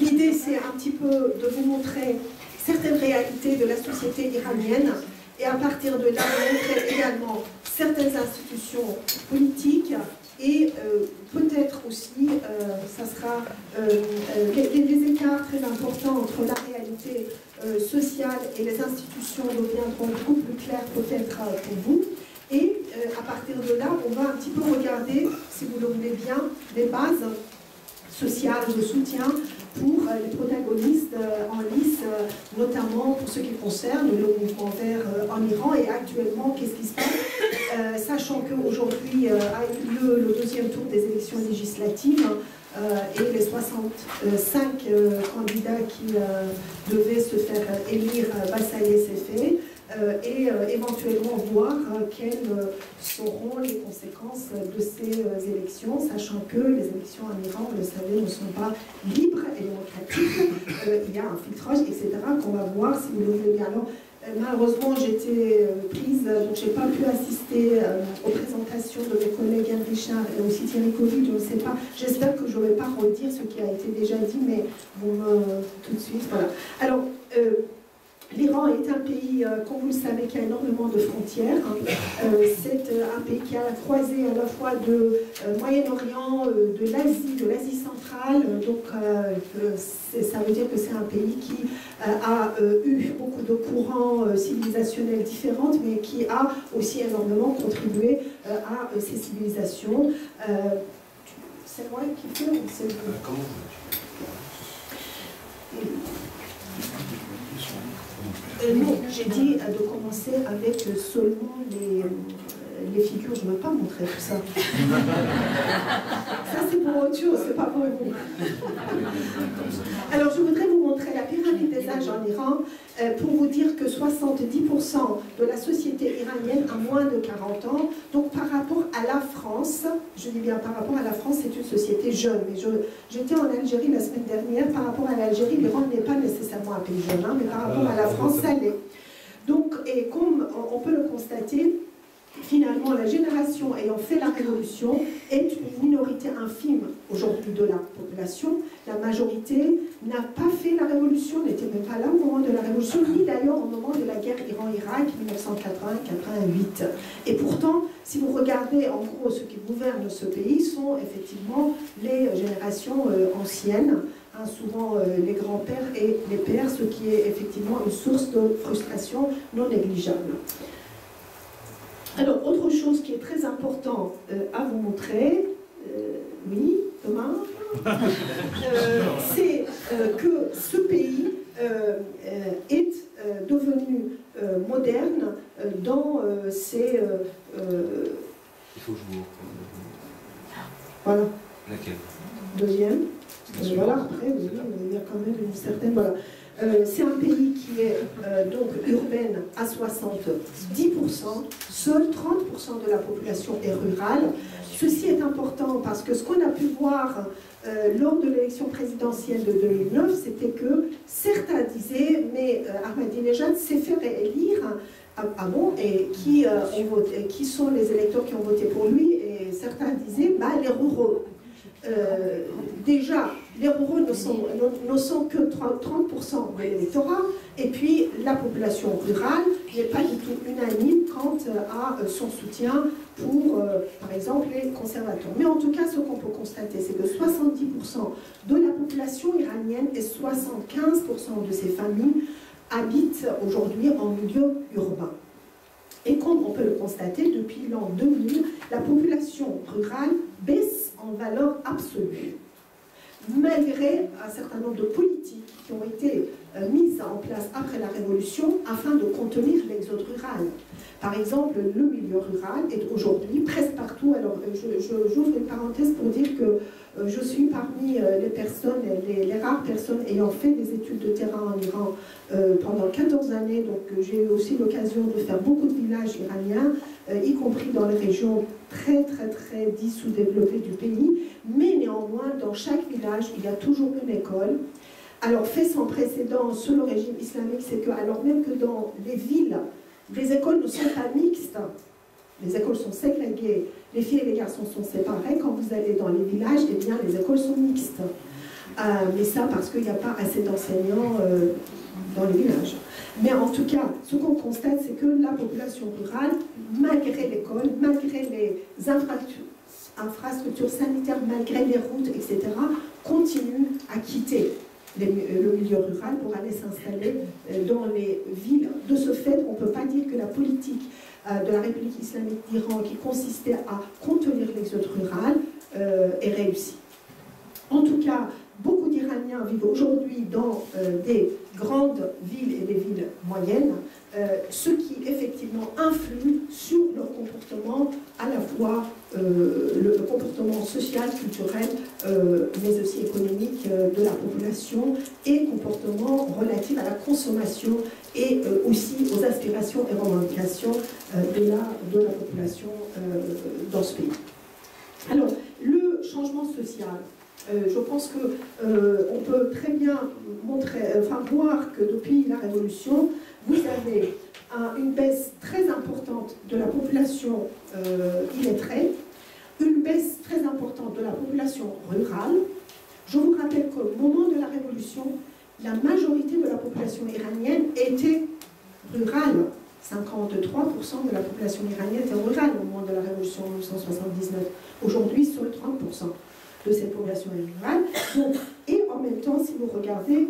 L'idée, c'est un petit peu de vous montrer certaines réalités de la société iranienne et à partir de là, vous montrer également certaines institutions politiques et peut-être aussi, ça sera les écarts très importants entre la réalité sociale et les institutions deviendront beaucoup plus clairs peut-être pour vous. Et à partir de là, on va un petit peu regarder, si vous le voulez bien, les bases sociales de soutien pour les protagonistes en lice, notamment pour ce qui concerne le mouvement vert en Iran et actuellement, qu'est-ce qui se passe, sachant qu'aujourd'hui a eu lieu le deuxième tour des élections législatives et les 65 candidats qui devaient se faire élire, ça y est, c'est fait. Et éventuellement voir quelles seront les conséquences de ces élections, sachant que les élections en Iran, vous le savez, ne sont pas libres et démocratiques. Il y a un filtrage, etc., qu'on va voir si vous le voulez bien. Alors, malheureusement, j'étais prise, donc je n'ai pas pu assister aux présentations de mes collègues Yann Richard et aussi Thierry Covid, je ne sais pas. J'espère que je ne vais pas redire ce qui a été déjà dit, mais bon, tout de suite, voilà. Alors, l'Iran est un pays, comme vous le savez, qui a énormément de frontières. C'est un pays qui a la croisée à la fois de Moyen-Orient, de l'Asie centrale. Donc ça veut dire que c'est un pays qui a eu beaucoup de courants civilisationnels différents, mais qui a aussi énormément contribué à ces civilisations. C'est moi qui fais ou c'est vous ? Comment vous ? Non, j'ai dit de commencer avec seulement les figures. Je ne veux pas montrer tout ça. Ça, c'est pour autre chose, c'est pas pour vous. Alors, je voudrais vous montrer la pyramide des âges en Iran pour vous dire que 70% de la société iranienne a moins de 40 ans. Donc, par rapport à la France, je dis bien par rapport à la France, c'est une société jeune. Mais j'étais en Algérie la semaine dernière. Par rapport à l'Algérie, l'Iran n'est pas nécessairement un pays jeune, hein, mais par rapport à la France, ça l'est. Donc, et comme on peut le constater, finalement, la génération ayant fait la révolution est une minorité infime aujourd'hui de la population. La majorité n'a pas fait la révolution, n'était même pas là au moment de la révolution, ni d'ailleurs au moment de la guerre Iran-Irak 1980-88. Et pourtant, si vous regardez en gros ce qui gouverne ce pays, sont effectivement les générations anciennes, hein, souvent les grands-pères et les pères, ce qui est effectivement une source de frustration non négligeable. Alors, autre chose qui est très important à vous montrer, oui, Thomas, c'est que ce pays est devenu moderne dans ses... Il faut que je vous... Voilà. Laquelle? Deuxième. Voilà, après, vous il y a quand même une certaine... Voilà. C'est un pays qui est donc urbaine à 70%, seuls 30% de la population est rurale. Ceci est important parce que ce qu'on a pu voir lors de l'élection présidentielle de 2009, c'était que certains disaient « mais Ahmadinejad s'est fait réélire ». Ah bon? Et qui sont les électeurs qui ont voté pour lui? Et certains disaient « bah les ruraux ». Déjà, les ruraux ne sont que 30% de l'électorat, et puis la population rurale n'est pas du tout unanime quant à son soutien pour, par exemple, les conservateurs. Mais en tout cas, ce qu'on peut constater, c'est que 70% de la population iranienne et 75% de ses familles habitent aujourd'hui en milieu urbain. Et comme on peut le constater, depuis l'an 2000, la population rurale baisse en valeur absolue, malgré un certain nombre de politiques qui ont été mises en place après la Révolution afin de contenir l'exode rural. Par exemple, le milieu rural est aujourd'hui presque partout. Alors, j'ouvre une parenthèse pour dire que je suis parmi les personnes, les rares personnes ayant fait des études de terrain en Iran pendant 14 années. Donc, j'ai eu aussi l'occasion de faire beaucoup de villages iraniens, y compris dans les régions très sous-développées du pays. Mais néanmoins, dans chaque village, il y a toujours une école. Alors, fait sans précédent sous le régime islamique, c'est que, alors même que dans les villes, les écoles ne sont pas mixtes, les écoles sont ségrégées, les filles et les garçons sont séparés. Quand vous allez dans les villages, eh bien, les écoles sont mixtes. mais ça parce qu'il n'y a pas assez d'enseignants dans les villages. Mais en tout cas, ce qu'on constate, c'est que la population rurale, malgré l'école, malgré les infrastructures sanitaires, malgré les routes, etc., continue à quitter le milieu rural pour aller s'installer dans les villes. De ce fait, on ne peut pas dire que la politique de la République islamique d'Iran, qui consistait à contenir l'exode rural, est réussie. En tout cas, beaucoup d'Iraniens vivent aujourd'hui dans des grandes villes et des villes moyennes, ce qui effectivement influe sur leur comportement, à la fois le comportement social, culturel, mais aussi économique de la population, et comportement relatif à la consommation et aussi aux aspirations et revendications de la population dans ce pays. Alors, le changement social. Je pense qu'on peut très bien montrer, voir que depuis la Révolution, vous avez une baisse très importante de la population illettrée, une baisse très importante de la population rurale. Je vous rappelle qu'au moment de la Révolution, la majorité de la population iranienne était rurale. 53% de la population iranienne était rurale au moment de la Révolution en 1979. Aujourd'hui, seuls 30% de cette population rurale. Donc, et en même temps, si vous regardez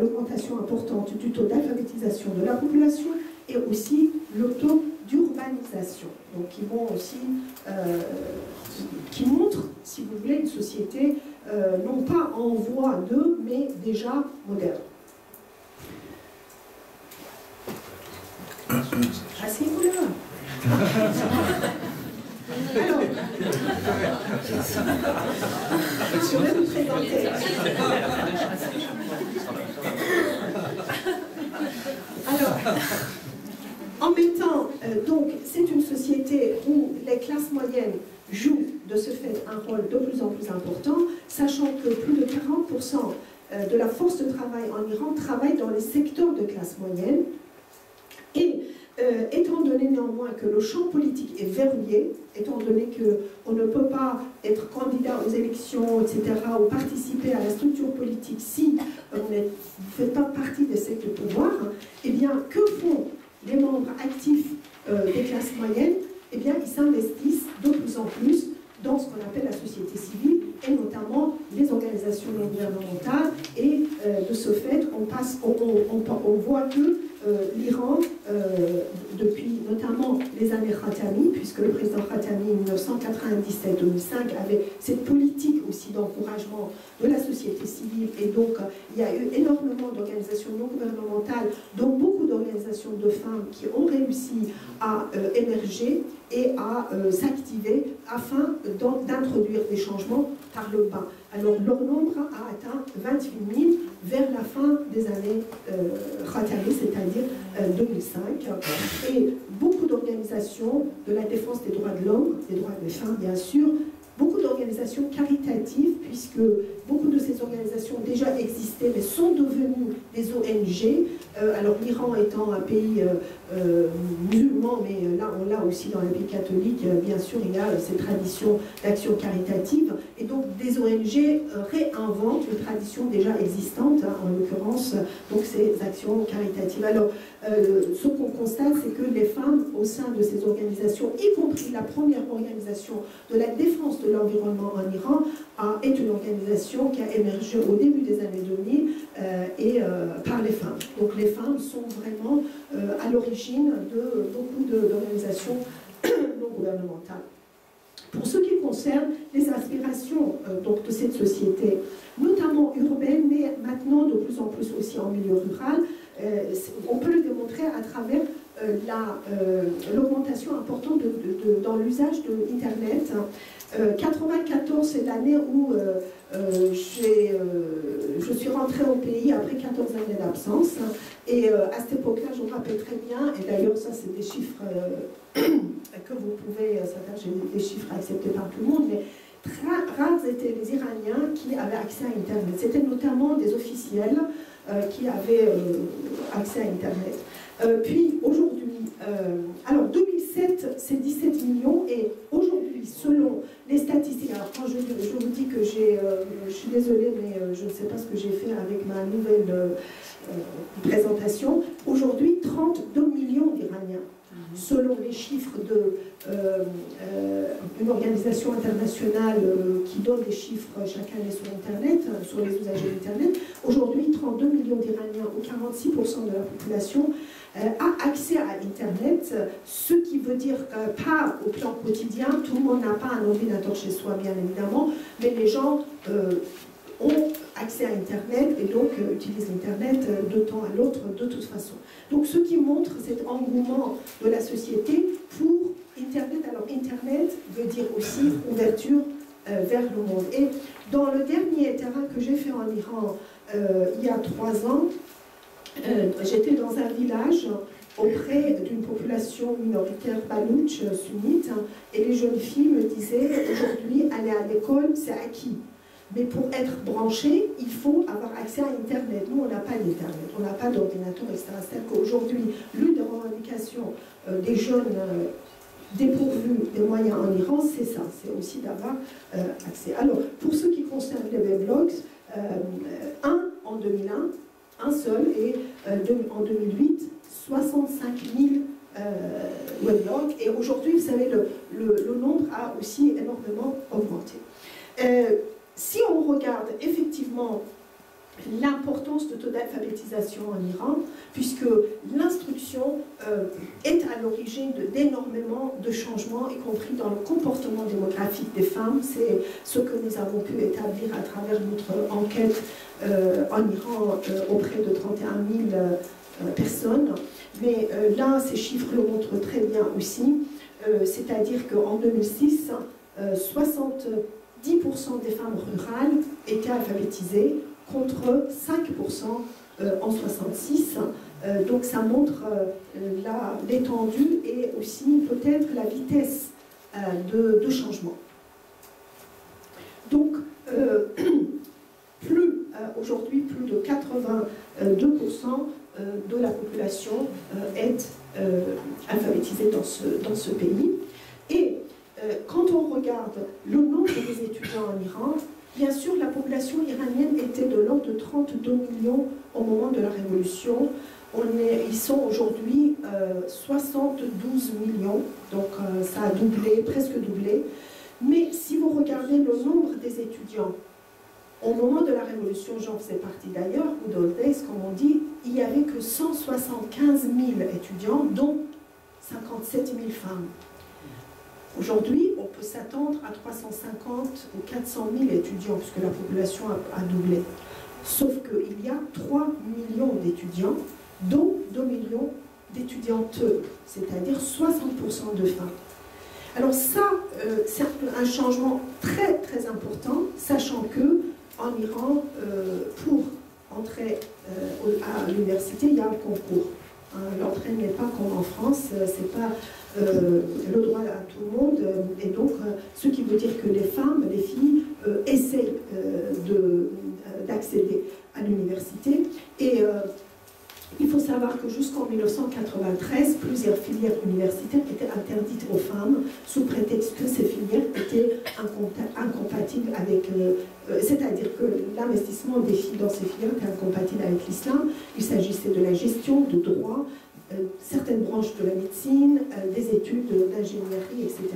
l'augmentation importante du taux d'alphabétisation de la population et aussi le taux d'urbanisation, donc qui vont aussi, qui montrent, si vous voulez, une société non pas en voie de, mais déjà moderne. Asseyez-vous là. Alors, je vais vous présenter. Alors, en même temps, donc, c'est une société où les classes moyennes jouent de ce fait un rôle de plus en plus important, sachant que plus de 40% de la force de travail en Iran travaille dans les secteurs de classe moyenne. Et étant donné néanmoins que le champ politique est verrouillé, étant donné qu'on ne peut pas être candidat aux élections, etc., ou participer à la structure politique si on ne fait pas partie des sectes de pouvoir, eh bien, que font les membres actifs des classes moyennes? Eh bien, ils s'investissent de plus en plus dans ce qu'on appelle la société civile, et notamment les organisations non gouvernementales, et de ce fait, on voit que l'Iran, depuis notamment les années Khatami, puisque le président Khatami, en 1997-2005, avait cette politique aussi d'encouragement de la société civile, et donc il y a eu énormément d'organisations non gouvernementales, dont beaucoup d'organisations de femmes qui ont réussi à émerger et à s'activer afin d'introduire des changements par le bas. Alors leur nombre a atteint 28 000 vers la fin des années Khatami, c'est-à-dire 2005. Et beaucoup d'organisations de la défense des droits de l'homme, des droits des femmes bien sûr, beaucoup d'organisations caritatives, puisque beaucoup de ces organisations déjà existaient, mais sont devenues des ONG. Alors l'Iran étant un pays musulman, mais là on l'a aussi dans les pays catholiques, bien sûr il y a ces traditions d'action caritative, et donc des ONG réinventent une tradition déjà existante, hein, en l'occurrence, donc ces actions caritatives. Alors ce qu'on constate, c'est que les femmes au sein de ces organisations, y compris la première organisation de la défense de l'environnement en Iran, est une organisation qui a émergé au début des années 2000 par les femmes. Donc les femmes sont vraiment à l'origine de beaucoup d'organisations non gouvernementales. Pour ce qui concerne les aspirations donc de cette société, notamment urbaine, mais maintenant de plus en plus aussi en milieu rural, on peut le démontrer à travers l'augmentation importante dans l'usage de Internet. 94, c'est l'année où je suis rentrée au pays après 14 années d'absence. Et à cette époque-là, je vous rappelle très bien, et d'ailleurs ça c'est des chiffres que vous pouvez, j'ai des chiffres acceptés par tout le monde, mais très rares étaient les Iraniens qui avaient accès à Internet. C'était notamment des officiels qui avaient accès à Internet. Puis aujourd'hui, alors 2007 c'est 17 millions et aujourd'hui selon les statistiques, alors quand je vous dis que j'ai, je suis désolée mais je ne sais pas ce que j'ai fait avec ma nouvelle présentation, aujourd'hui 32 millions d'Iraniens. Selon les chiffres de une organisation internationale qui donne des chiffres chaque année sur Internet, sur les usagers d'Internet, aujourd'hui 32 millions d'Iraniens ou 46% de la population a accès à Internet, ce qui veut dire que pas au plan quotidien, tout le monde n'a pas un ordinateur chez soi bien évidemment, mais les gens ont accès à Internet et donc utilisent Internet de temps à l'autre de toute façon. Donc ce qui montre cet engouement de la société pour Internet. Alors Internet veut dire aussi ouverture vers le monde. Et dans le dernier terrain que j'ai fait en Iran il y a 3 ans, j'étais dans un village auprès d'une population minoritaire balouche, sunnite, et les jeunes filles me disaient aujourd'hui aller à l'école c'est acquis. Mais pour être branché, il faut avoir accès à Internet. Nous, on n'a pas d'Internet, on n'a pas d'ordinateur, etc. C'est-à-dire qu'aujourd'hui, l'une des revendications des jeunes dépourvus des moyens en Iran, c'est ça, c'est aussi d'avoir accès. Alors, pour ce qui concerne les weblogs, un en 2001, un seul, et en 2008, 65 000 weblogs. Et aujourd'hui, vous savez, le nombre a aussi énormément augmenté. Si on regarde effectivement l'importance de taux d'alphabétisation en Iran, puisque l'instruction est à l'origine d'énormément de changements, y compris dans le comportement démographique des femmes, c'est ce que nous avons pu établir à travers notre enquête en Iran auprès de 31 000 personnes. Mais là, ces chiffres le montrent très bien aussi, c'est-à-dire qu'en 2006, 10% des femmes rurales étaient alphabétisées contre 5% en 1966. Donc ça montre l'étendue et aussi peut-être la vitesse de changement. Donc aujourd'hui, plus de 82% de la population est alphabétisée dans ce pays. Et quand on regarde le nombre des étudiants en Iran, bien sûr la population iranienne était de l'ordre de 32 millions au moment de la révolution. Ils sont aujourd'hui 72 millions, donc ça a doublé, presque doublé. Mais si vous regardez le nombre des étudiants, au moment de la révolution, j'en faisais partie d'ailleurs, ou d'Oldex, comme on dit, il n'y avait que 175 000 étudiants, dont 57 000 femmes. Aujourd'hui, on peut s'attendre à 350 ou 400 000 étudiants, puisque la population a doublé. Sauf qu'il y a 3 millions d'étudiants, dont 2 millions d'étudiantes, c'est-à-dire 60% de femmes. Alors ça, c'est un changement très très important, sachant que en Iran, pour entrer à l'université, il y a un concours. L'entrée n'est pas comme en France, c'est pas le droit à tout le monde, et donc ce qui veut dire que les femmes, les filles essaient d'accéder à l'université. Et il faut savoir que jusqu'en 1993, plusieurs filières universitaires étaient interdites aux femmes sous prétexte que ces filières étaient incompatibles avec... c'est-à-dire que l'investissement des filles dans ces filières était incompatible avec l'islam. Il s'agissait de la gestion, de droit, certaines branches de la médecine, des études d'ingénierie, etc.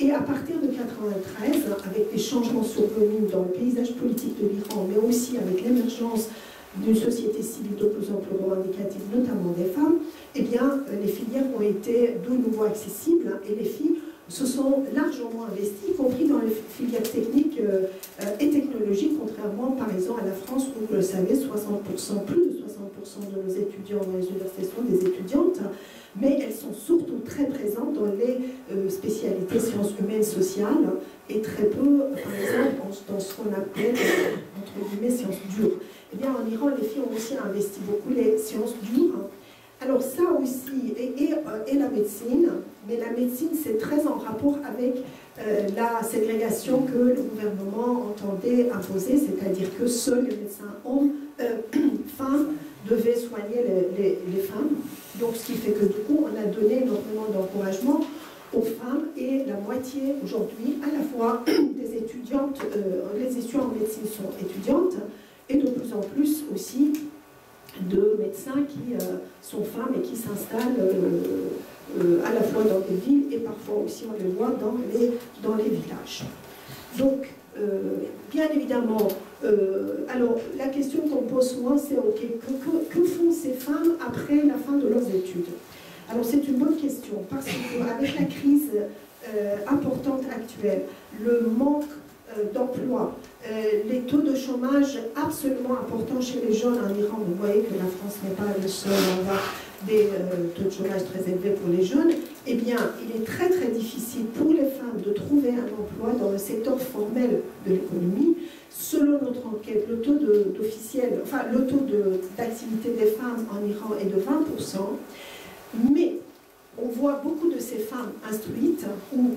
Et à partir de 1993, avec les changements survenus dans le paysage politique de l'Iran, mais aussi avec l'émergence d'une société civile de plus en plus revendicative, notamment des femmes, eh bien, les filières ont été de nouveau accessibles et les filles se sont largement investies, y compris dans les filières techniques et technologiques, contrairement par exemple à la France où, vous le savez, 60%, plus de 60% de nos étudiants dans les universités sont des étudiantes, mais elles sont surtout très présentes dans les spécialités sciences humaines sociales et très peu, par exemple, dans ce qu'on appelle, entre guillemets, sciences dures. Eh bien, en Iran, les filles ont aussi investi beaucoup les sciences dures. Alors ça aussi, et la médecine, mais la médecine, c'est très en rapport avec la ségrégation que le gouvernement entendait imposer, c'est-à-dire que seuls les médecins hommes femmes devaient soigner les femmes. Donc ce qui fait que du coup, on a donné énormément d'encouragement aux femmes et la moitié aujourd'hui, à la fois des étudiantes, les étudiants en médecine sont étudiantes et de plus en plus aussi de médecins qui sont femmes et qui s'installent à la fois dans des villes et parfois aussi on les voit dans les villages. Donc, bien évidemment, alors la question qu'on pose souvent c'est okay, que font ces femmes après la fin de leurs études? Alors c'est une bonne question parce qu'avec la crise importante actuelle, le manque d'emploi, les taux de chômage absolument importants chez les jeunes en Iran, vous voyez que la France n'est pas le seul à avoir des taux de chômage très élevés pour les jeunes, eh bien il est très très difficile pour les femmes de trouver un emploi dans le secteur formel de l'économie. Selon notre enquête, le taux d'officiel, enfin le taux d'activité des femmes en Iran est de 20%. Mais on voit beaucoup de ces femmes instruites, ou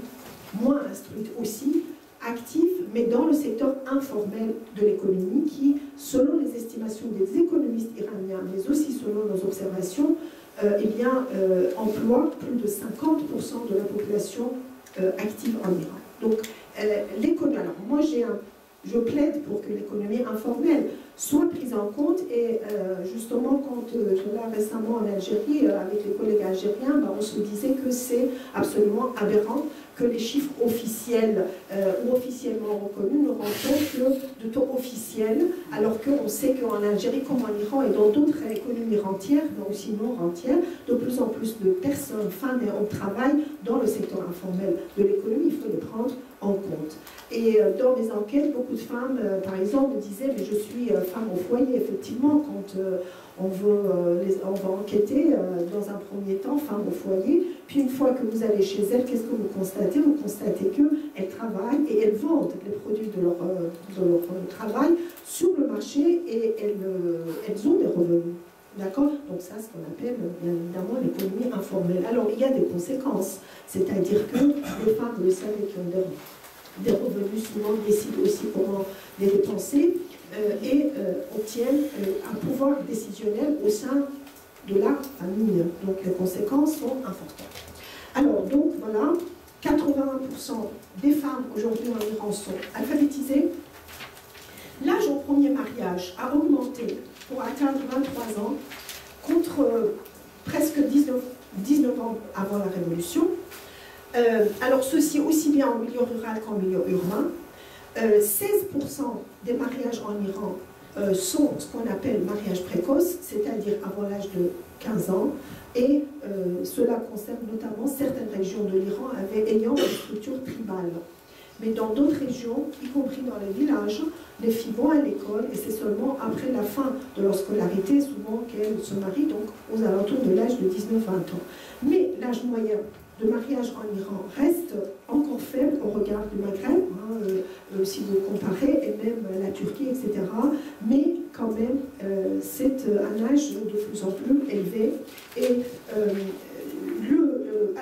moins instruites aussi, actives, mais dans le secteur informel de l'économie qui, selon les estimations des économistes iraniens, mais aussi selon nos observations, eh bien, emploie plus de 50% de la population active en Iran. Donc, l'économie... Alors, moi, je plaide pour que l'économie informelle soit prise en compte et justement quand là récemment en Algérie avec les collègues algériens, on se disait que c'est absolument aberrant que les chiffres officiels ou officiellement reconnus ne rencontrent que de taux officiel alors qu'on sait qu'en Algérie comme en Iran et dans d'autres économies rentières mais aussi non rentières, de plus en plus de personnes, femmes et hommes travaillent dans le secteur informel de l'économie, il faut les prendre en compte. Et dans mes enquêtes, beaucoup de femmes, par exemple, me disaient « mais je suis femme au foyer ». Effectivement, quand on va enquêter dans un premier temps, femme au foyer, puis une fois que vous allez chez elle, qu'est-ce que vous constatez? Vous constatez qu'elles travaillent et elles vendent les produits de leur travail sur le marché et elles ont des revenus. D'accord? Donc ça, ce qu'on appelle bien évidemment l'économie informelle. Alors, il y a des conséquences, c'est-à-dire que les femmes, vous le savez, qui ont des revenus souvent décident aussi comment les dépenser et obtiennent un pouvoir décisionnel au sein de la famille. Donc les conséquences sont importantes. Alors donc voilà, 81% des femmes aujourd'hui en Iran sont alphabétisées. L'âge au premier mariage a augmenté pour atteindre 23 ans contre presque 19 ans avant la Révolution. Alors ceci aussi bien en milieu rural qu'en milieu urbain. 16% des mariages en Iran sont ce qu'on appelle mariage précoce, c'est-à-dire avant l'âge de 15 ans. Et cela concerne notamment certaines régions de l'Iran ayant une structure tribale. Mais dans d'autres régions, y compris dans les villages, les filles vont à l'école et c'est seulement après la fin de leur scolarité, souvent qu'elles se marient, donc aux alentours de l'âge de 19-20 ans. Mais l'âge moyen de mariage en Iran reste encore faible au regard du Maghreb, si vous comparez, et même la Turquie, etc. Mais quand même, c'est un âge de plus en plus élevé. Et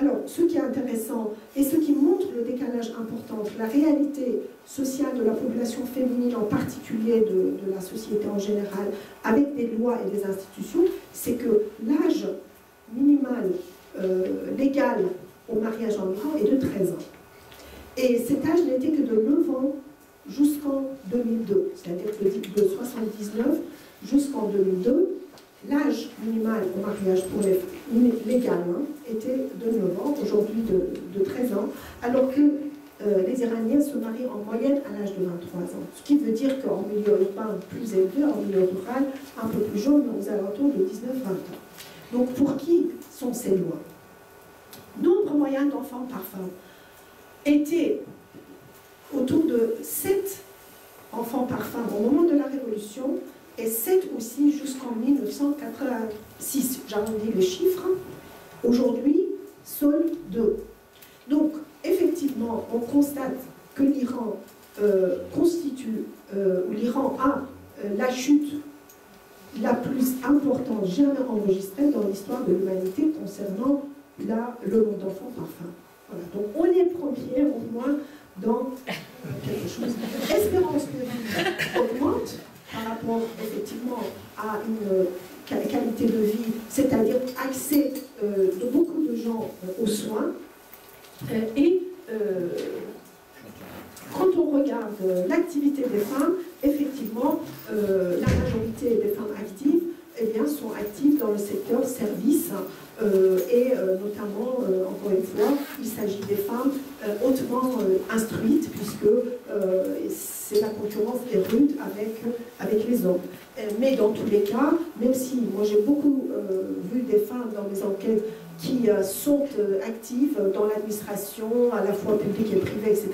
alors, ce qui est intéressant et ce qui montre le décalage important, la réalité sociale de la population féminine en particulier, de la société en général, avec des lois et des institutions, c'est que l'âge minimal légal au mariage en Iran est de 13 ans. Et cet âge n'était que de 9 ans jusqu'en 2002, c'est-à-dire que de 1979 jusqu'en 2002, l'âge minimal au mariage pour les femmes légal était de 9 ans, aujourd'hui de 13 ans, alors que les Iraniens se marient en moyenne à l'âge de 23 ans. Ce qui veut dire qu'en milieu urbain plus élevé, en milieu rural un peu plus jeune, mais aux alentours de 19-20 ans. Donc pour qui sont ces lois? Nombre moyen d'enfants par femme était autour de 7 enfants par femme au moment de la Révolution et 7 aussi jusqu'en 1986. J'arrondis les chiffres. Aujourd'hui, seuls 2. Donc, effectivement, on constate que l'Iran constitue, ou l'Iran a la chute la plus importante jamais enregistrée dans l'histoire de l'humanité concernant le nombre d'enfants par femme. Voilà, donc on est premier au moins dans quelque chose. L'espérance de vie augmente, par rapport effectivement à une qualité de vie, c'est-à-dire accès de beaucoup de gens aux soins. Quand on regarde l'activité des femmes, effectivement, la majorité des femmes actives sont actives dans le secteur service notamment, encore une fois, il s'agit des femmes hautement instruites puisque c'est la concurrence est rude avec les hommes. Mais dans tous les cas, même si moi j'ai beaucoup vu des femmes dans mes enquêtes qui sont actives dans l'administration, à la fois publique et privée, etc.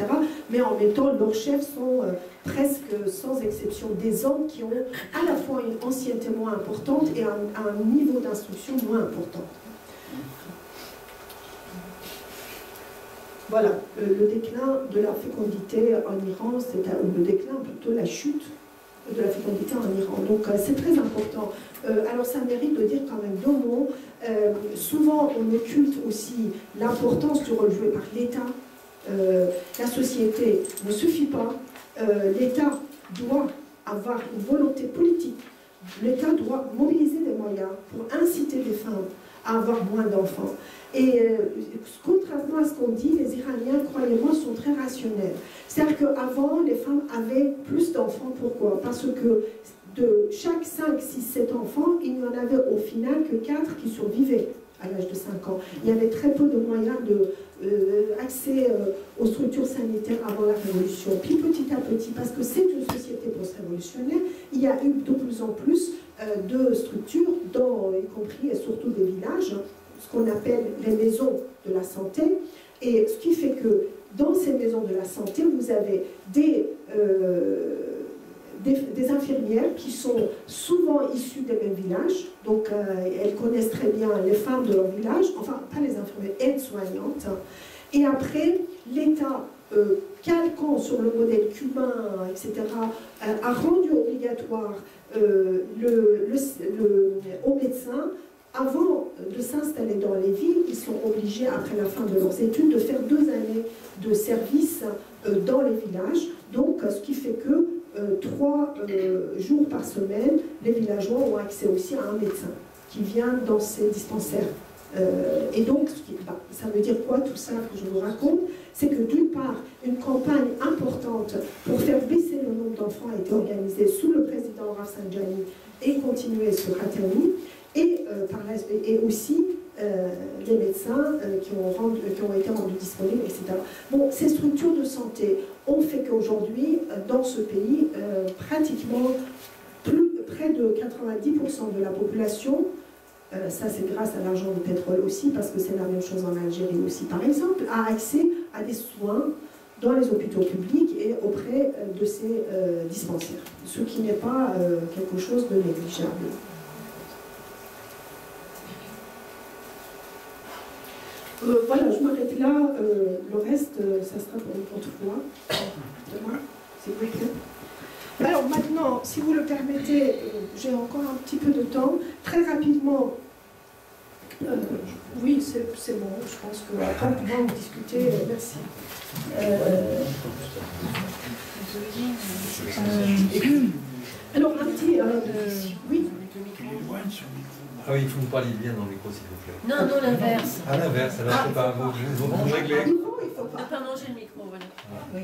Mais en même temps, leurs chefs sont presque sans exception des hommes qui ont à la fois une ancienneté moins importante et un niveau d'instruction moins important. Voilà, le déclin de la fécondité en Iran, c'est le déclin, plutôt la chute de la fécondité en Iran. Donc c'est très important. Alors ça mérite de dire quand même deux mots. Souvent on occulte aussi l'importance du rôle joué par l'État. La société ne suffit pas. L'État doit avoir une volonté politique. L'État doit mobiliser des moyens pour inciter les femmes à avoir moins d'enfants. Et contrairement à ce qu'on dit, les Iraniens, croyez-moi, sont très rationnels. C'est-à-dire qu'avant, les femmes avaient plus d'enfants. Pourquoi? Parce que de chaque 5, 6, 7 enfants, il n'y en avait au final que 4 qui survivaient à l'âge de 5 ans. Il y avait très peu de moyens d'accès aux structures sanitaires avant la révolution. Puis petit à petit, parce que c'est une société post-révolutionnaire, il y a eu de plus en plus de structures, y compris et surtout des villages, ce qu'on appelle les maisons de la santé. Et ce qui fait que dans ces maisons de la santé, vous avez des infirmières qui sont souvent issues des mêmes villages, donc elles connaissent très bien les femmes de leur village, enfin pas les infirmières, aides-soignantes. Et après, l'État, calquant sur le modèle cubain, etc., a rendu obligatoire aux médecins, avant de s'installer dans les villes, ils sont obligés, après la fin de leurs études, de faire 2 années de service dans les villages. Donc, ce qui fait que 3 jours par semaine, les villageois ont accès aussi à un médecin qui vient dans ces dispensaires. Et donc, ça veut dire quoi tout ça que je vous raconte? C'est que d'une part, une campagne importante pour faire baisser le nombre d'enfants a été organisée sous le président Rafsanjani et continuée sous Khatami. Et aussi les médecins qui ont été rendus disponibles, etc. Bon, ces structures de santé ont fait qu'aujourd'hui, dans ce pays, pratiquement près de 90% de la population, ça c'est grâce à l'argent du pétrole aussi, parce que c'est la même chose en Algérie aussi, par exemple, a accès à des soins dans les hôpitaux publics et auprès de ces dispensaires, ce qui n'est pas quelque chose de négligeable. Voilà, je m'arrête là. Le reste, ça sera pour une autre fois. Demain, s'il vous plaît. Alors maintenant, si vous le permettez, j'ai encore un petit peu de temps. Très rapidement, oui, c'est bon. Je pense que après, on pourra en discuter. Merci. Alors, un petit... oui. Ah oui, il faut vous parler bien dans le micro, s'il vous plaît. Non, non, l'inverse. Ah, l'inverse, alors c'est pas un mot, vous mangez le micro. Non, il ne faut pas manger le micro, voilà. Ah. Oui,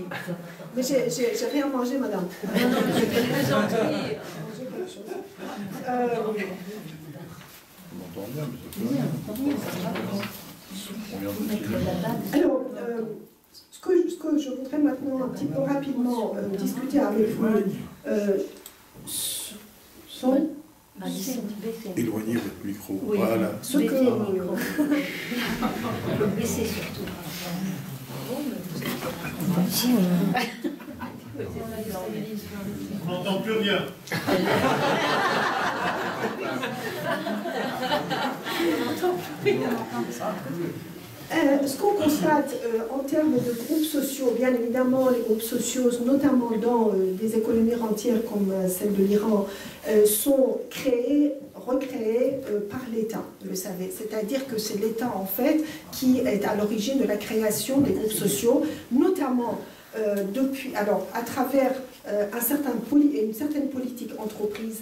mais j'ai rien mangé, madame. Non, non, mais c'est très gentil. On entend bien, mais c'est pas... Alors, ce que je voudrais maintenant un petit peu rapidement discuter avec vous... Éloignez votre micro. Oui. Voilà. Ce que... Mais c'est surtout. On n'entend plus rien. Ce qu'on constate en termes de groupes sociaux, bien évidemment les groupes sociaux, notamment dans des économies rentières comme celle de l'Iran, sont créés, recréés par l'État, vous le savez. C'est-à-dire que c'est l'État en fait qui est à l'origine de la création des groupes sociaux, notamment à travers une certaine politique entreprise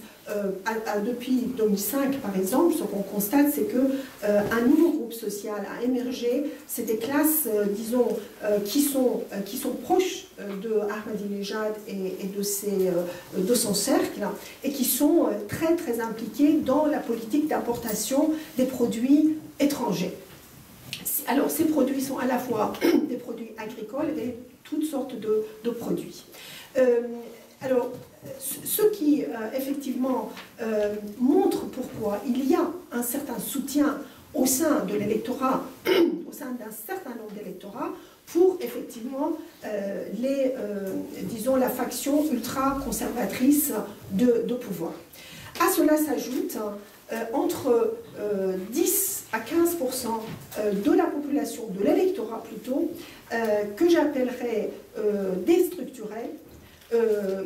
depuis 2005 par exemple. Ce qu'on constate, c'est qu'un nouveau groupe social a émergé, c'est des classes, disons, qui sont proches de Ahmadinejad et de son cercle, et qui sont très très impliquées dans la politique d'importation des produits étrangers. Alors ces produits sont à la fois des produits agricoles et toutes sortes de produits. Alors, ce qui effectivement montre pourquoi il y a un certain soutien au sein de l'électorat, au sein d'un certain nombre d'électorats, pour effectivement disons, la faction ultra-conservatrice de pouvoir. À cela s'ajoute entre 10 à 15% de la population, de l'électorat plutôt, que j'appellerais déstructurés.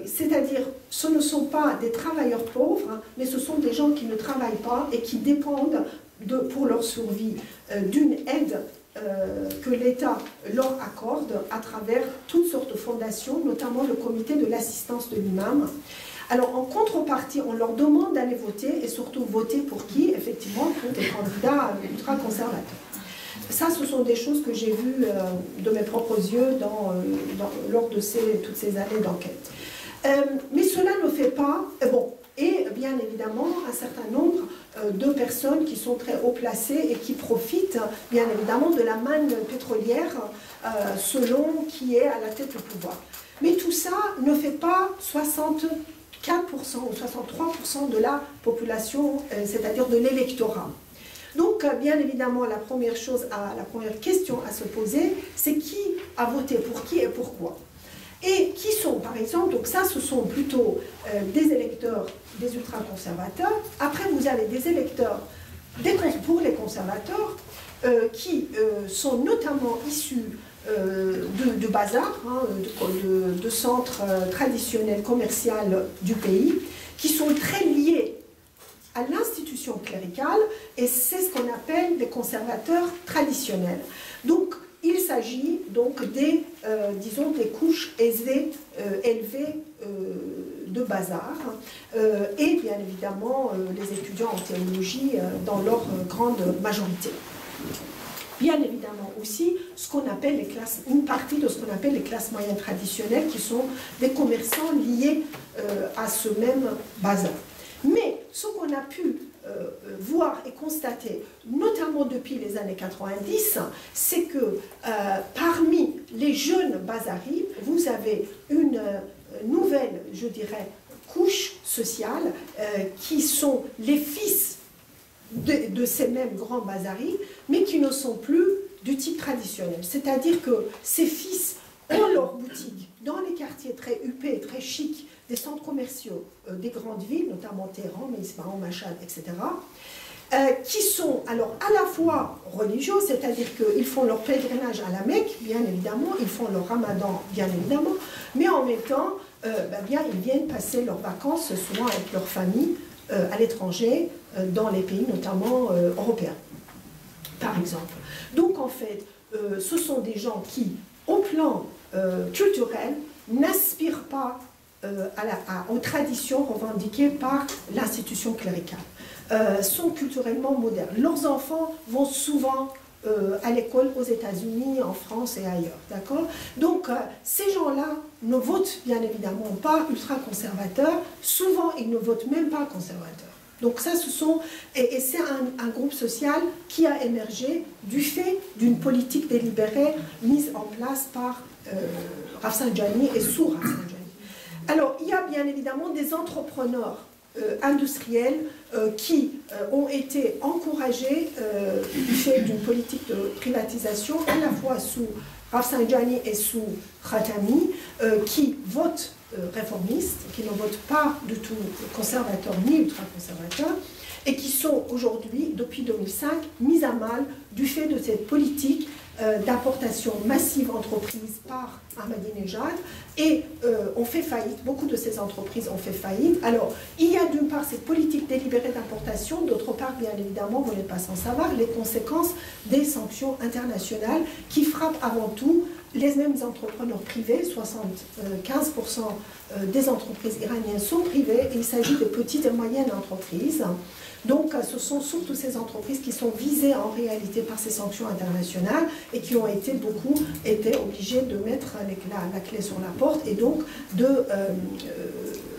C'est-à-dire, ce ne sont pas des travailleurs pauvres, hein, mais ce sont des gens qui ne travaillent pas et qui dépendent pour leur survie d'une aide que l'État leur accorde à travers toutes sortes de fondations, notamment le comité de l'assistance de l'imam. Alors, en contrepartie, on leur demande d'aller voter, et surtout voter pour qui? Effectivement, pour des candidats ultra-conservateurs. Ça, ce sont des choses que j'ai vues de mes propres yeux lors de toutes ces années d'enquête. Mais cela ne fait pas... et bien évidemment, un certain nombre de personnes qui sont très haut placées et qui profitent bien évidemment de la manne pétrolière selon qui est à la tête du pouvoir. Mais tout ça ne fait pas 64% ou 63% de la population, c'est-à-dire de l'électorat. Donc, bien évidemment, la première question à se poser, c'est qui a voté pour qui et pourquoi. Et qui sont, par exemple, donc ça, ce sont plutôt des électeurs, des ultra-conservateurs. Après, vous avez des électeurs pour les conservateurs qui sont notamment issus de bazars, hein, de centres traditionnels commerciaux du pays, qui sont très liés à l'institution cléricale, et c'est ce qu'on appelle des conservateurs traditionnels. Donc, il s'agit donc disons, des couches aisées, élevées de bazar, et bien évidemment les étudiants en théologie dans leur grande majorité. Bien évidemment aussi ce qu'on appelle les classes, une partie de ce qu'on appelle les classes moyennes traditionnelles, qui sont des commerçants liés à ce même bazar. Mais ce qu'on a pu voir et constater, notamment depuis les années 90, c'est que parmi les jeunes bazaris, vous avez une nouvelle, je dirais, couche sociale qui sont les fils de ces mêmes grands bazaris, mais qui ne sont plus du type traditionnel. C'est-à-dire que ces fils ont leur boutique dans les quartiers très huppés, très chics, des centres commerciaux des grandes villes, notamment Téhéran, mais Ispahan, Machhad, etc., qui sont alors à la fois religieux, c'est-à-dire qu'ils font leur pèlerinage à la Mecque, bien évidemment, ils font leur ramadan, bien évidemment, mais en même temps, ils viennent passer leurs vacances, souvent avec leur famille, à l'étranger, dans les pays notamment européens, par exemple. Donc en fait, ce sont des gens qui, au plan culturel, n'aspirent pas aux traditions revendiquées par l'institution cléricale, sont culturellement modernes. Leurs enfants vont souvent à l'école aux États-Unis, en France et ailleurs, d'accord? Donc ces gens-là ne votent bien évidemment pas ultra-conservateurs, souvent ils ne votent même pas conservateurs. Donc ça, et c'est un groupe social qui a émergé du fait d'une politique délibérée mise en place par Rafsanjani et sous Rafsanjani. Alors, il y a bien évidemment des entrepreneurs industriels qui ont été encouragés du fait d'une politique de privatisation à la fois sous Rafsanjani et sous Khatami, qui votent réformistes, qui ne votent pas du tout conservateurs ni ultra-conservateurs, et qui sont aujourd'hui, depuis 2005, mis à mal du fait de cette politique d'importation massive entreprise par Ahmadinejad, et on fait faillite, beaucoup de ces entreprises ont fait faillite. Alors, il y a d'une part cette politique délibérée d'importation, d'autre part, bien évidemment, vous n'êtes pas sans savoir, les conséquences des sanctions internationales qui frappent avant tout les mêmes entrepreneurs privés, 75% des entreprises iraniennes sont privées, et il s'agit de petites et moyennes entreprises. Donc ce sont surtout ces entreprises qui sont visées en réalité par ces sanctions internationales et qui ont été beaucoup obligées de mettre la clé sur la porte et donc de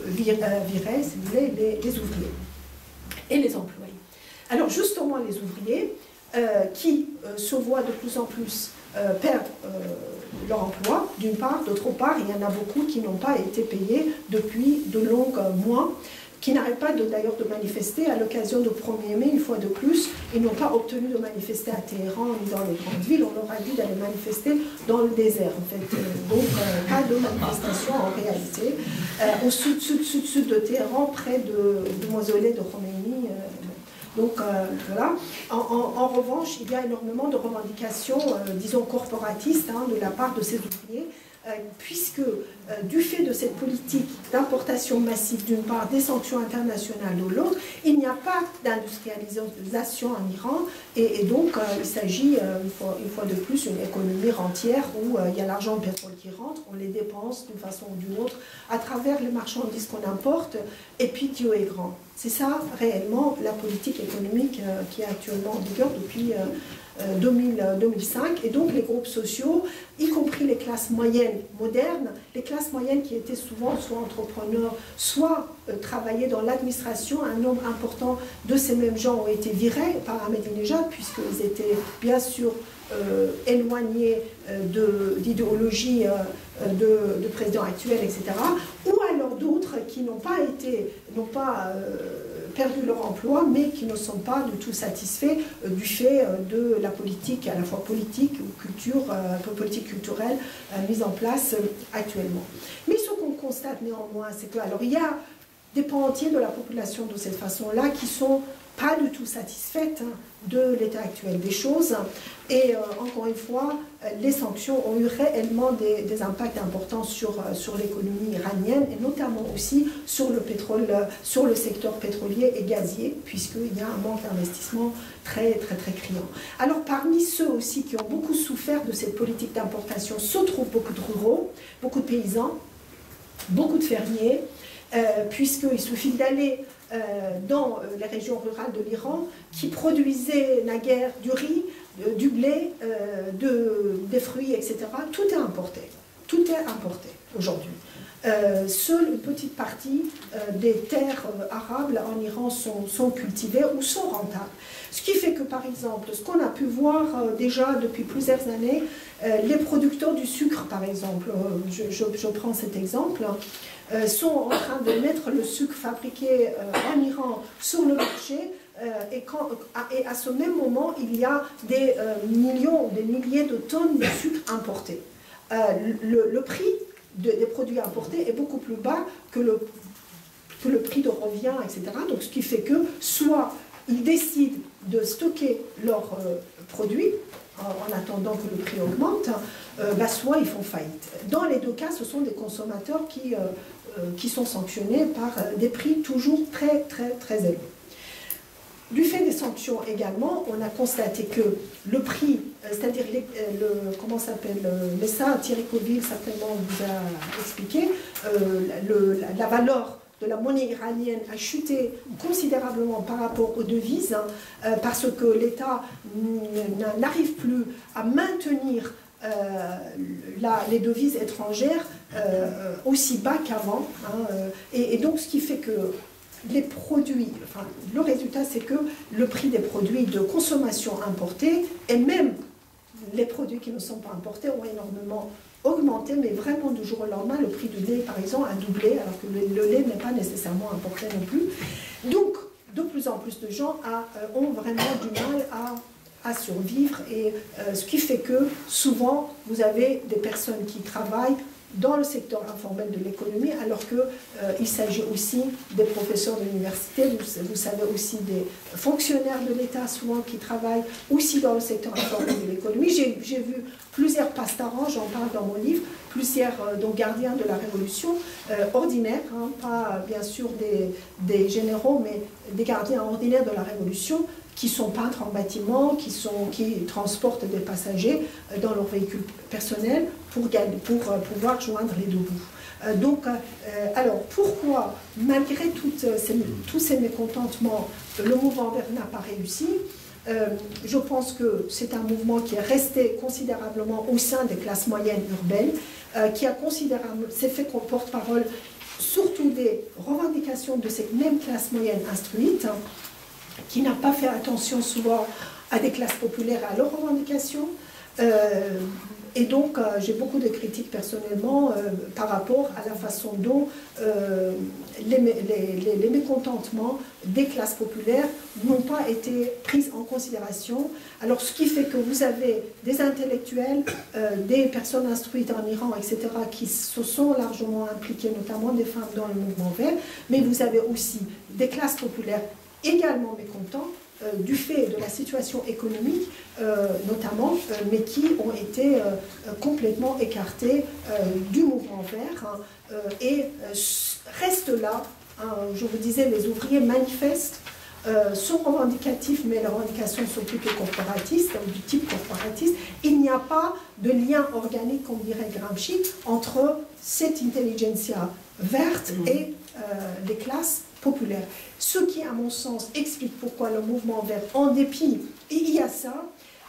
virer les ouvriers et les employés. Alors justement les ouvriers qui se voient de plus en plus perdre leur emploi, d'une part, d'autre part, il y en a beaucoup qui n'ont pas été payés depuis de longs mois, qui n'arrêtent pas d'ailleurs de manifester à l'occasion du 1er mai, une fois de plus. Ils n'ont pas obtenu de manifester à Téhéran ni dans les grandes villes. On leur a dit d'aller manifester dans le désert, en fait. Donc, pas de manifestation en réalité. Au sud-sud-sud de Téhéran, près du mausolée de Khomeini. Donc, voilà. En revanche, il y a énormément de revendications, disons, corporatistes de la part de ces ouvriers, puisque du fait de cette politique d'importation massive d'une part des sanctions internationales de l'autre, il n'y a pas d'industrialisation en Iran et donc il s'agit une fois de plus d'une économie rentière où il y a l'argent de pétrole qui rentre, on les dépense d'une façon ou d'une autre à travers les marchandises qu'on importe et puis Dieu est grand. C'est ça réellement la politique économique qui est actuellement en vigueur depuis 2005, et donc les groupes sociaux, y compris les classes moyennes modernes, les classes moyennes qui étaient souvent soit entrepreneurs, soit travaillaient dans l'administration, un nombre important de ces mêmes gens ont été virés par Ahmadinejad, puisqu'ils étaient bien sûr éloignés d'idéologie de président actuel, etc. Ou alors d'autres qui n'ont pas perdu leur emploi, mais qui ne sont pas du tout satisfaits du fait de la politique, à la fois politique ou politique culturelle mise en place actuellement. Mais ce qu'on constate néanmoins, c'est que alors il y a des pans entiers de la population de cette façon-là qui sont pas du tout satisfaites de l'état actuel des choses. Et encore une fois, les sanctions ont eu réellement des impacts importants sur l'économie iranienne et notamment aussi sur le pétrole, sur le secteur pétrolier et gazier, puisqu'il y a un manque d'investissement très criant. Alors parmi ceux aussi qui ont beaucoup souffert de cette politique d'importation se trouvent beaucoup de ruraux, beaucoup de paysans, beaucoup de fermiers, puisqu'il suffit d'aller dans les régions rurales de l'Iran qui produisaient naguère du riz, du blé, des fruits, etc. Tout est importé. Tout est importé aujourd'hui. Seule une petite partie des terres arables en Iran sont cultivées ou sont rentables. Ce qui fait que, par exemple, ce qu'on a pu voir déjà depuis plusieurs années, les producteurs du sucre, par exemple, je prends cet exemple, sont en train de mettre le sucre fabriqué en Iran sur le marché et à ce même moment, il y a des millions ou des milliers de tonnes de sucre importées. Le prix des produits importés est beaucoup plus bas que le prix de revient, etc. Donc ce qui fait que soit ils décident de stocker leurs produits en attendant que le prix augmente, soit ils font faillite. Dans les deux cas, ce sont des consommateurs qui sont sanctionnés par des prix toujours très élevés. Du fait des sanctions également, on a constaté que le prix, c'est-à-dire le ça, Thierry Covid certainement vous a expliqué, la valeur de la monnaie iranienne a chuté considérablement par rapport aux devises, parce que l'État n'arrive plus à maintenir les devises étrangères aussi bas qu'avant. Et donc ce qui fait que les produits, enfin, le résultat c'est que le prix des produits de consommation importés et même les produits qui ne sont pas importés ont énormément augmenté, mais vraiment du jour au lendemain, le prix du lait par exemple a doublé, alors que le lait n'est pas nécessairement importé non plus. Donc de plus en plus de gens ont vraiment du mal à survivre, et ce qui fait que souvent vous avez des personnes qui travaillent dans le secteur informel de l'économie, alors qu'il s'agit aussi des professeurs de l'université, vous savez aussi des fonctionnaires de l'État souvent qui travaillent aussi dans le secteur informel de l'économie. J'ai vu plusieurs pastarans, j'en parle dans mon livre, plusieurs gardiens de la révolution ordinaires, pas bien sûr des généraux, mais des gardiens ordinaires de la révolution, qui sont peintres en bâtiment, qui transportent des passagers dans leur véhicule personnel pour pouvoir joindre les deux bouts. Donc, alors, pourquoi, malgré tous ces mécontentements, le mouvement vert n'a pas réussi? Je pense que c'est un mouvement qui est resté considérablement au sein des classes moyennes urbaines, qui a considérablement s'est fait qu'on porte-parole surtout des revendications de cette même classe moyenne instruite, hein, qui n'a pas fait attention souvent à des classes populaires et à leurs revendications. Et donc, j'ai beaucoup de critiques personnellement par rapport à la façon dont les mécontentements des classes populaires n'ont pas été pris en considération. Alors, ce qui fait que vous avez des intellectuels, des personnes instruites en Iran, etc., qui se sont largement impliquées, notamment des femmes dans le mouvement vert, mais vous avez aussi des classes populaires également mécontents du fait de la situation économique notamment, mais qui ont été complètement écartés du mouvement vert, hein, et restent là, hein, je vous disais, les ouvriers manifestent, sont revendicatifs, mais les revendications sont plutôt corporatistes, du type corporatiste. Il n'y a pas de lien organique, comme dirait Gramsci, entre cette intelligentsia verte et les classes populaire. Ce qui, à mon sens, explique pourquoi le mouvement vert, en dépit, et il y a ça,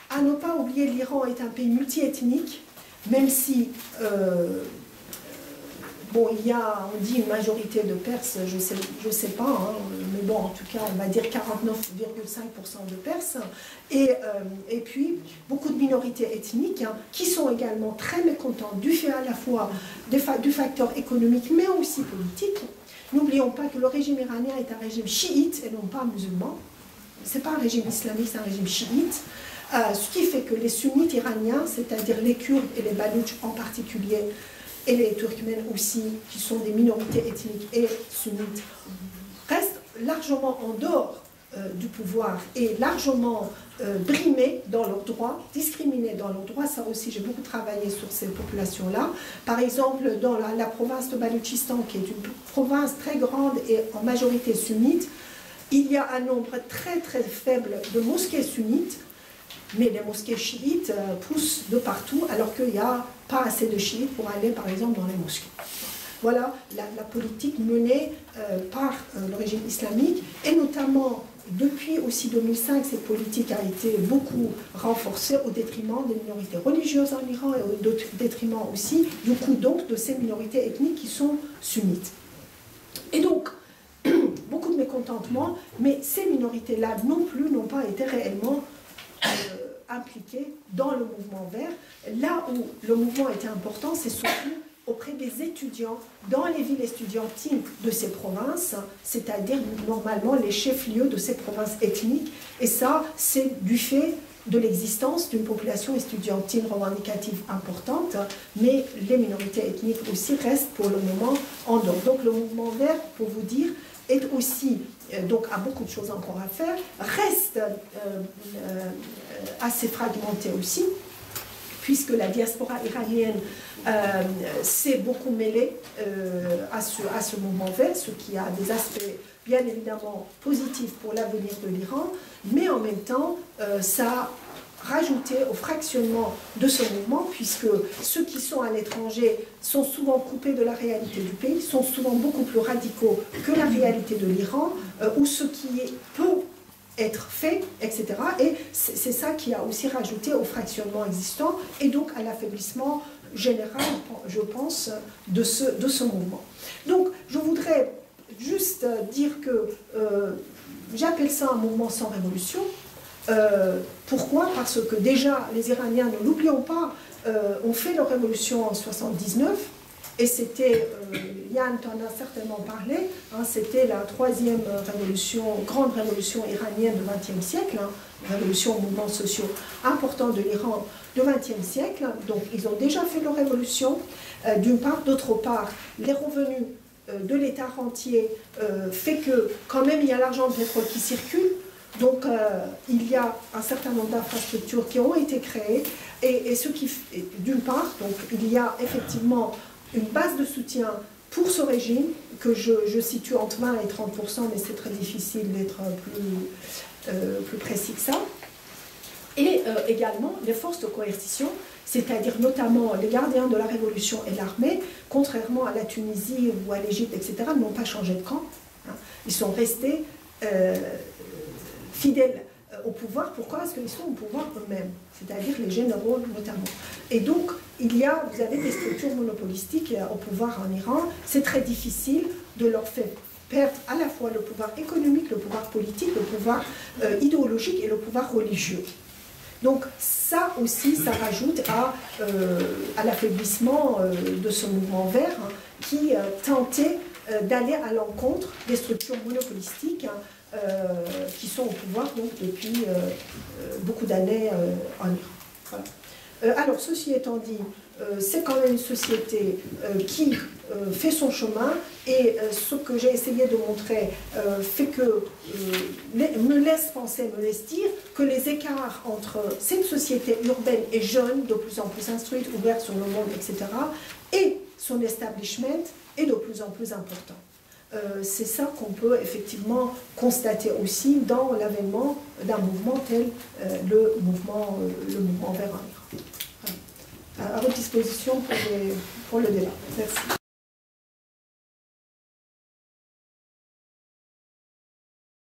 à ne pas oublier, l'Iran est un pays multiethnique, même si, bon, il y a, on dit une majorité de Perses, je sais pas, hein, mais bon, en tout cas, on va dire 49,5% de Perses, et puis beaucoup de minorités ethniques, hein, qui sont également très mécontentes du fait à la fois du facteur économique, mais aussi politique. N'oublions pas que le régime iranien est un régime chiite et non pas musulman. Ce n'est pas un régime islamique, c'est un régime chiite. Ce qui fait que les sunnites iraniens, c'est-à-dire les Kurdes et les Balouches en particulier, et les Turkmènes aussi, qui sont des minorités ethniques et sunnites, restent largement en dehors du pouvoir et largement brimés dans leurs droits, discriminés dans leurs droits. Ça aussi, j'ai beaucoup travaillé sur ces populations-là. Par exemple, dans la province de Baloutchistan, qui est une province très grande et en majorité sunnite, il y a un nombre très très faible de mosquées sunnites, mais les mosquées chiites poussent de partout, alors qu'il n'y a pas assez de chiites pour aller, par exemple, dans les mosquées. Voilà la politique menée par le régime islamique, et notamment depuis aussi 2005, cette politique a été beaucoup renforcée au détriment des minorités religieuses en Iran et au détriment aussi du coup donc de ces minorités ethniques qui sont sunnites. Et donc, beaucoup de mécontentement, mais ces minorités-là non plus n'ont pas été réellement impliquées dans le mouvement vert. Là où le mouvement était important, c'est surtout auprès des étudiants dans les villes estudiantines de ces provinces, c'est-à-dire normalement les chefs-lieux de ces provinces ethniques. Et ça, c'est du fait de l'existence d'une population estudiantine revendicative importante, mais les minorités ethniques aussi restent pour le moment en dehors. Donc le mouvement vert, pour vous dire, est aussi, donc a beaucoup de choses encore à faire, reste assez fragmenté aussi, puisque la diaspora iranienne s'est beaucoup mêlée à ce mouvement vert, ce qui a des aspects bien évidemment positifs pour l'avenir de l'Iran, mais en même temps, ça a rajouté au fractionnement de ce mouvement, puisque ceux qui sont à l'étranger sont souvent coupés de la réalité du pays, sont souvent beaucoup plus radicaux que la réalité de l'Iran, ou ce qui est peu être fait, etc. Et c'est ça qui a aussi rajouté au fractionnement existant et donc à l'affaiblissement général, je pense, de ce mouvement. Donc, je voudrais juste dire que j'appelle ça un mouvement sans révolution. Pourquoi? Parce que déjà, les Iraniens, ne l'oublions pas, ont fait leur révolution en 1979. Et c'était, Yann t'en a certainement parlé, hein, c'était la troisième révolution, grande révolution iranienne du XXe siècle, hein, révolution aux mouvements sociaux importants de l'Iran du XXe siècle. Donc ils ont déjà fait leur révolution, d'une part. D'autre part, les revenus de l'État rentier fait que quand même il y a l'argent de pétrole qui circule. Donc il y a un certain nombre d'infrastructures qui ont été créées. Et ce qui, d'une part, donc il y a effectivement une base de soutien pour ce régime, que je situe entre 20 et 30%, mais c'est très difficile d'être plus plus précis que ça. Et également les forces de coercition, c'est-à-dire notamment les gardiens de la révolution et l'armée, contrairement à la Tunisie ou à l'Égypte, etc., n'ont pas changé de camp. Hein. Ils sont restés fidèles au pouvoir. Pourquoi est-ce qu'ils sont au pouvoir eux-mêmes? C'est-à-dire les généraux notamment. Et donc, vous avez des structures monopolistiques au pouvoir en Iran. C'est très difficile de leur faire perdre à la fois le pouvoir économique, le pouvoir politique, le pouvoir idéologique et le pouvoir religieux. Donc ça aussi, ça rajoute à l'affaiblissement de ce mouvement vert hein, qui tentait d'aller à l'encontre des structures monopolistiques hein, qui sont au pouvoir donc, depuis beaucoup d'années en Iran. Voilà. Alors, ceci étant dit, c'est quand même une société qui fait son chemin et ce que j'ai essayé de montrer fait que, me laisse penser, me laisse dire que les écarts entre cette société urbaine et jeune, de plus en plus instruite, ouverte sur le monde, etc., et son establishment est de plus en plus important. C'est ça qu'on peut effectivement constater aussi dans l'avènement d'un mouvement tel le mouvement vert en Iran. À votre disposition pour le débat. Merci.